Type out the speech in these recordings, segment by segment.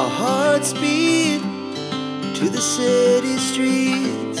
Our hearts beat to the city streets.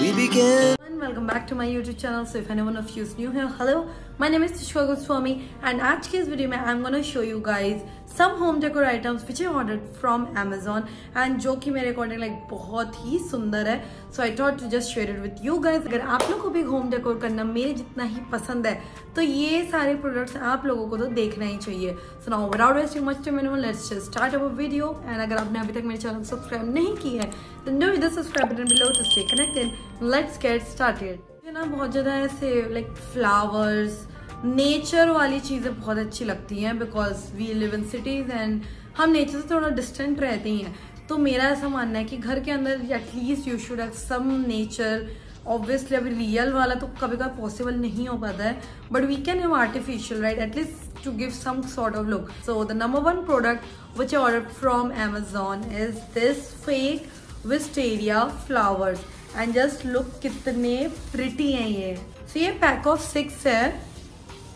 We began. Welcome back to my YouTube channel. So if anyone of you is new here, hello. My name is Tushikha Goswami, and in today's video, I'm gonna show you guys some home decor items which I ordered from Amazon and जो कि मेरे according like बहुत ही सुंदर है. So I thought to just share it with you guys. अगर आप लोगों को भी होम डेकोर करना मेरे जितना ही पसंद है तो ये सारे प्रोडक्ट्स आप लोगों को तो देखना ही चाहिए. So now without wasting much time anymore, let's just start our video. And अगर आपने अभी तक मेरे चैनल सब्सक्राइब नहीं की है then do the subscribe button below to stay connected. Let's get started. मुझे ना बहुत ज़्यादा ऐसे लाइक फ्लावर्स नेचर वाली चीज़ें बहुत अच्छी लगती हैं because we live in cities and हम नेचर से थोड़ा डिस्टेंट रहते ही हैं. तो मेरा ऐसा मानना है कि घर के अंदर at least you should have some nature. Obviously अभी रियल वाला तो कभी कभी पॉसिबल नहीं हो पाता है but we can have artificial right at least to give some sort of look. So the #1 product which I order from Amazon is this fake wisteria flowers and just look कितने pretty हैं ये. सो ये pack of 6 है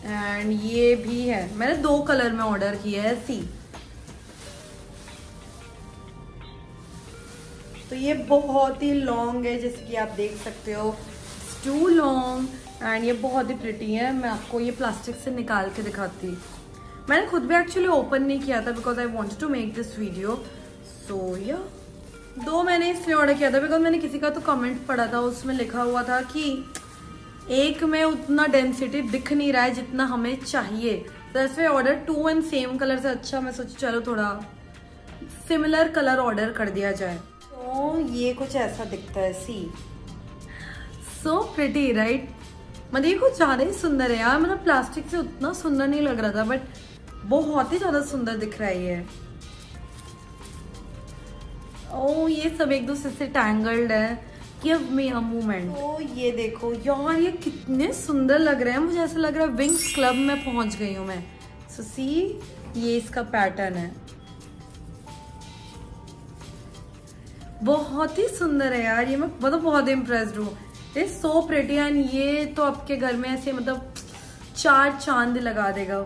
and ये भी है. मैंने 2 colour में ऑर्डर किया है सी. तो ये बहुत ही लॉन्ग है जैसे कि आप देख सकते हो. इट्स टू लॉन्ग एंड ये बहुत ही प्रिटी है. मैं आपको ये प्लास्टिक से निकाल के दिखाती हूँ. मैंने खुद भी एक्चुअली ओपन नहीं किया था because I wanted to make this video. So yeah 2 मैंने इसलिए ऑर्डर किया था बिकॉज मैंने किसी का तो कमेंट पढ़ा था उसमें लिखा हुआ था कि एक में उतना डेंसिटी दिख नहीं रहा है जितना हमें चाहिए. That's why order 2 and same colour से. अच्छा मैं सोची चलो थोड़ा सिमिलर कलर ऑर्डर कर दिया जाए. तो ये कुछ ऐसा दिखता है सी. So pretty right. मतलब ये कुछ ज़्यादा ही सुंदर है यार. मतलब प्लास्टिक से उतना सुंदर नहीं लग रहा था बट बहुत ही ज़्यादा सुंदर दिख रहा है ये. ओ ये सब एक दूसरे से टैंगल्ड है. Give me a moment. तो ये देखो यार ये कितने सुंदर लग रहे हैं. मुझे ऐसा लग रहा है विंग्स क्लब में पहुंच गई हूँ मैं. सो सी ये इसका पैटर्न है. बहुत ही सुंदर है यार ये. मैं मतलब बहुत इम्प्रेस्ड हूँ. ये सो प्रिटी एंड ये तो आपके घर में ऐसे मतलब 4 चांद लगा देगा.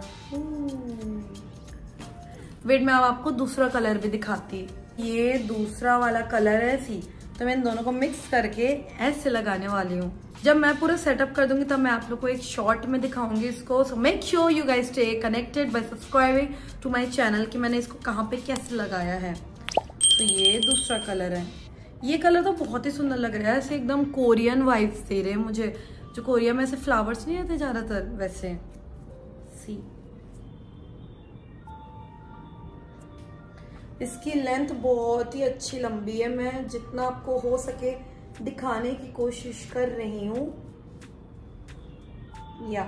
वेट मैं अब आपको दूसरा कलर भी दिखाती. ये दूसरा वाला कलर है सी. तो मैं इन दोनों को मिक्स करके ऐसे लगाने वाली हूँ. जब मैं पूरा सेटअप कर दूंगी तब मैं आप लोग को एक शॉर्ट में दिखाऊंगी इसको. So make sure you guys stay connected by subscribing to my channel कि मैंने इसको कहाँ पे कैसे लगाया है. तो ये दूसरा कलर है. ये कलर तो बहुत ही सुंदर लग रहा है. ऐसे एकदम कोरियन वाइब्स दे रहे हैं मुझे. जो कोरिया में ऐसे फ्लावर्स नहीं रहते ज़्यादातर वैसे. सी इसकी लेंथ बहुत ही अच्छी लंबी है. मैं जितना आपको हो सके दिखाने की कोशिश कर रही हूँ या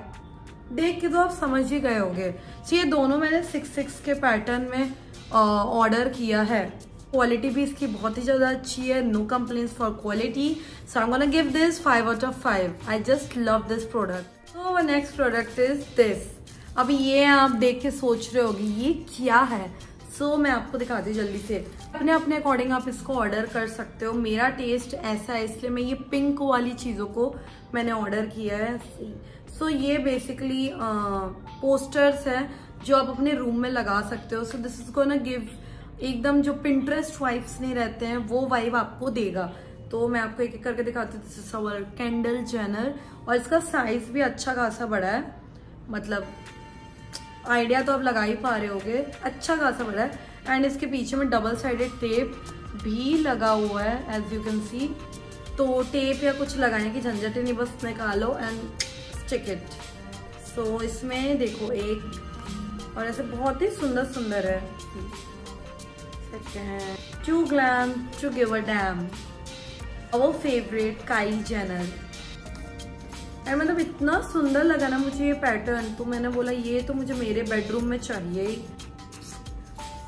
देख के तो आप समझ ही गए होंगे. तो ये दोनों मैंने 6-6 के पैटर्न में ऑर्डर किया है. क्वालिटी भी इसकी बहुत ही ज़्यादा अच्छी है. No complaints for quality. So I am gonna give this 5/5. I just love this product. So our next product is this. अब ये आप देख के सोच रहे होगी ये क्या है. सो मैं आपको दिखाती हूँ जल्दी से. अपने अपने अकॉर्डिंग आप इसको ऑर्डर कर सकते हो. मेरा टेस्ट ऐसा है इसलिए मैं ये पिंक वाली चीज़ों को मैंने ऑर्डर किया है. सो ये बेसिकली पोस्टर्स हैं जो आप अपने रूम में लगा सकते हो. So this is gonna give एकदम जो पिंटरेस्ट वाइब्स नहीं रहते हैं वो वाइब आपको देगा. तो मैं आपको एक एक करके दिखाती हूँ. This is our Kylie Jenner और इसका साइज भी अच्छा खासा बड़ा है. मतलब आइडिया तो आप लगा ही पा रहे होगे अच्छा खासा बड़ा है. एंड इसके पीछे में डबल साइडेड टेप भी लगा हुआ है एज यू कैन सी. तो टेप या कुछ लगाने की झंझट ही नहीं बस निकालो एंड स्टिक इट. सो इसमें देखो एक और ऐसे बहुत ही सुंदर सुंदर है. Too glam to give a damn our favourite Kylie Jenner. And मतलब इतना सुंदर लगा ना मुझे ये पैटर्न. तो मैंने बोला ये तो मुझे मेरे बेडरूम में चाहिए.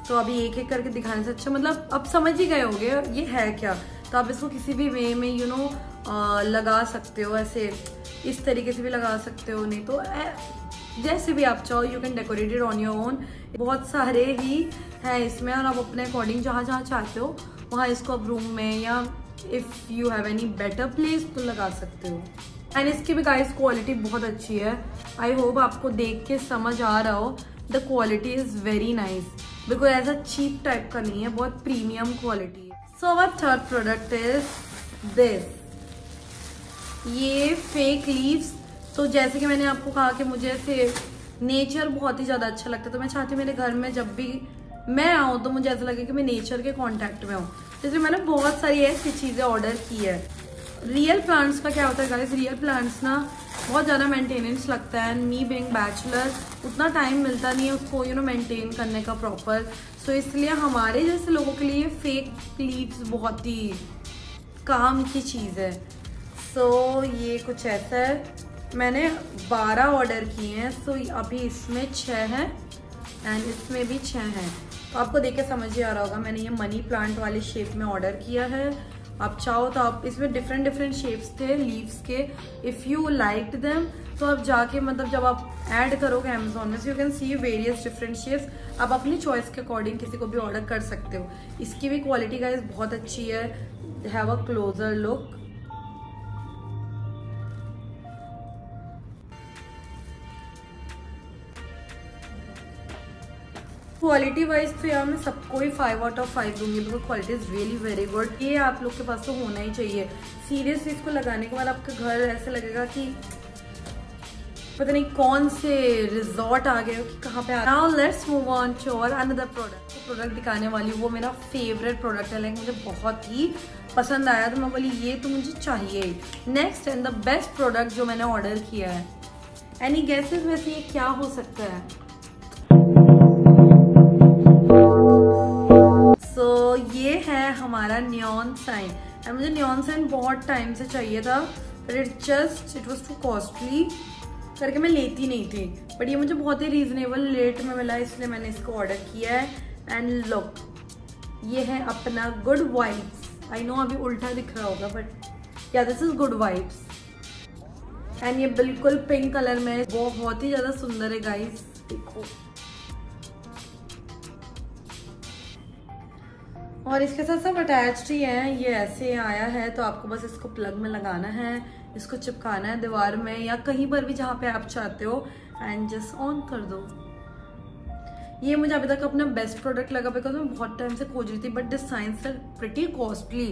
तो अभी एक एक करके दिखाने से अच्छा मतलब अब समझ ही गए होंगे ये है क्या. तो आप इसको किसी भी वे में यू नो लगा सकते हो. ऐसे इस तरीके से भी लगा सकते हो नहीं तो जैसे भी आप चाहो you can decorate it on your own. बहुत सारे ही हैं इसमें और आप अपने अकॉर्डिंग जहाँ जहाँ चाहते हो वहाँ इसको आप रूम में या if you have any better place तो लगा सकते हो. एंड इसकी भी गाइस क्वालिटी बहुत अच्छी है. आई होप आपको देख के समझ आ रहा हो. The quality is very nice. Because ऐसा चीप टाइप का नहीं है, बहुत प्रीमियम क्वालिटी है। So our third product is this, ये फेक लीव्स। तो जैसे कि मैंने आपको कहा कि मुझे ऐसे नेचर बहुत ही ज़्यादा अच्छा लगता है, तो मैं चाहती हूँ मेरे घर में जब भी मैं आऊँ तो मुझे ऐसा लगे कि मैं नेचर के कॉन्टैक्ट में आऊँ, इसलिए मैंने बहुत सारी ऐसी चीज़ें ऑर्डर की है। रियल प्लांट्स का क्या होता है गाइस, रियल प्लांट्स ना बहुत ज़्यादा मेंटेनेंस लगता है, मी बीइंग बैचलर उतना टाइम मिलता नहीं है उसको यू नो मेंटेन करने का प्रॉपर। सो इसलिए हमारे जैसे लोगों के लिए फेक लीव्स बहुत ही काम की चीज़ है। सो ये कुछ ऐसा है, मैंने 12 ऑर्डर किए हैं। सो अभी इसमें 6 हैं एंड इसमें भी 6 हैं, तो आपको देख के समझ ही आ रहा होगा। मैंने ये मनी प्लांट वाले शेप में ऑर्डर किया है, आप चाहो तो आप इसमें डिफरेंट डिफरेंट शेप्स थे लीव्स के, इफ़ यू लाइक देम तो आप जाके मतलब जब आप ऐड करोगे अमेजोन में so you can see various different shapes, आप अपनी चॉइस के अकॉर्डिंग किसी को भी ऑर्डर कर सकते हो। इसकी भी क्वालिटी गाइस बहुत अच्छी है, have a closer look. Quality wise तो यार मैं सबको ही 5 आउट ऑफ 5 दूंगी, because quality is really very good. ये आप लोग के पास तो होना ही चाहिए सीरियसली, इसको लगाने के बाद आपका घर ऐसे लगेगा कि पता नहीं कौन से रिजॉर्ट आ गए हो कि कहाँ पे आ। Now let's move on to और अनदर प्रोडक्ट। प्रोडक्ट दिखाने वाली वो मेरा फेवरेट प्रोडक्ट है, लाइक मुझे बहुत ही पसंद आया तो मैं बोली ये तो मुझे चाहिए। Next and the best product जो मैंने ऑर्डर किया है, एनी गेसेस में से ये क्या हो सकता है? ये है हमारा नियॉन साइन, एंड मुझे नियॉन साइन बहुत टाइम से चाहिए था, but it was too costly करके मैं लेती नहीं थी, बट ये मुझे बहुत ही रीजनेबल रेट में मिला इसलिए मैंने इसको ऑर्डर किया है। एंड लुक, ये है अपना गुड वाइब्स। आई नो अभी उल्टा दिख रहा होगा but yeah this is good vibes. And ये बिल्कुल पिंक कलर में, बहुत ही ज़्यादा सुंदर है गाइस, देखो। और इसके साथ सब अटैच्ड ही है, ये ऐसे आया है तो आपको बस इसको प्लग में लगाना है, इसको चिपकाना है दीवार में या कहीं पर भी जहाँ पे आप चाहते हो, एंड जस्ट ऑन कर दो। ये मुझे अभी तक अपना बेस्ट प्रोडक्ट लगा बिकॉज मैं बहुत टाइम से खोज रही थी, but this signs are pretty costly,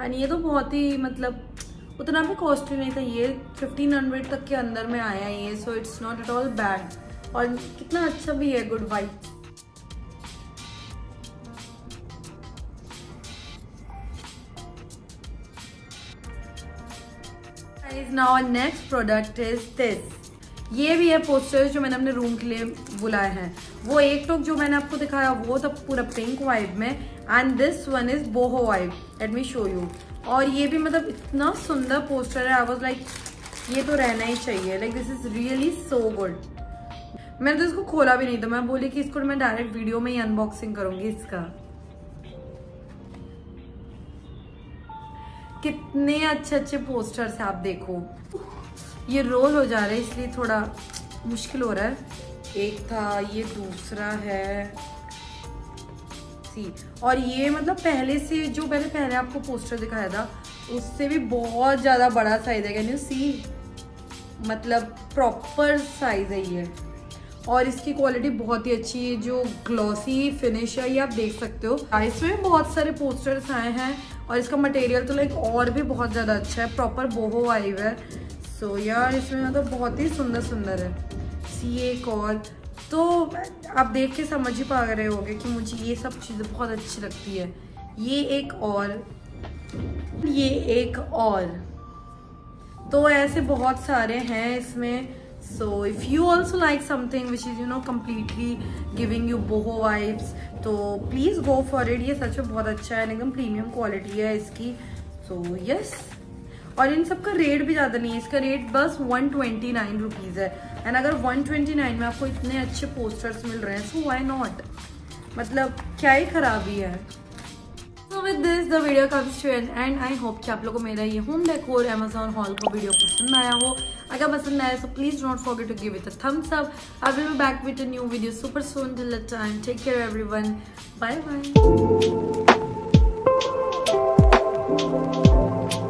and ये तो बहुत ही मतलब उतना भी कॉस्टली नहीं था, ये 1500 तक के अंदर में आया ये। So it's not at all bad, और कितना अच्छा भी है, good vibes. Now next product is this, ये भी है पोस्टर्स जो मैंने अपने रूम के लिए बुलाए हैं। वो एक टॉक जो मैंने आपको दिखाया वो तो पूरा पिंक वाइब में, and this one is boho vibe, let me show you. और ये भी मतलब इतना सुंदर पोस्टर है, आई वाज लाइक ये तो रहना ही चाहिए, like this is really so good. मैंने तो इसको खोला भी नहीं था, मैं बोली कि इसको मैं डायरेक्ट वीडियो में ही अनबॉक्सिंग करूंगी इसका। कितने अच्छे अच्छे पोस्टर्स हैं, आप देखो। ये रोल हो जा रहा है इसलिए थोड़ा मुश्किल हो रहा है। एक था, ये दूसरा है सी, और ये मतलब पहले से जो मैंने पहले आपको पोस्टर दिखाया था उससे भी बहुत ज़्यादा बड़ा साइज़ है, कैन यू सी, मतलब प्रॉपर साइज़ है ये। और इसकी क्वालिटी बहुत ही अच्छी है, जो ग्लॉसी फिनिश है ये आप देख सकते हो। इसमें बहुत सारे पोस्टर्स आए हैं और इसका मटेरियल तो लाइक और भी बहुत ज़्यादा अच्छा है, प्रॉपर बोहो वाइब है। सो यार इसमें मतलब बहुत ही सुंदर सुंदर है। सी एक और, तो आप देख के समझ ही पा रहे होगे कि मुझे ये सब चीज़ें बहुत अच्छी लगती है। ये एक और, ये एक और, तो ऐसे बहुत सारे हैं इसमें। So if you also like something which is you know completely giving you boho vibes, तो please go for it। ये सच में बहुत अच्छा है, एकदम प्रीमियम क्वालिटी है इसकी। So yes, और इन सब का रेट भी ज़्यादा नहीं है, इसका रेट बस 129 रुपीज़ है। एंड अगर 129 में आपको इतने अच्छे पोस्टर्स मिल रहे हैं, सो why not, मतलब क्या ही खराबी है। So with this the video comes to an end. I hope कि आप लोगों को मेरा ये होम डेकोर Amazon हॉल का वीडियो पसंद आया हो। अगर पसंद आया तो please don't forget to give it a thumbs up. I will be back with a new video super soon. Till that time, take care everyone, bye bye.